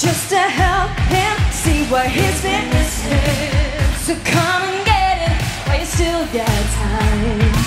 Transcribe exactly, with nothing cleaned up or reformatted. Just to help him see what his fitness is. So come and get it while you still got time.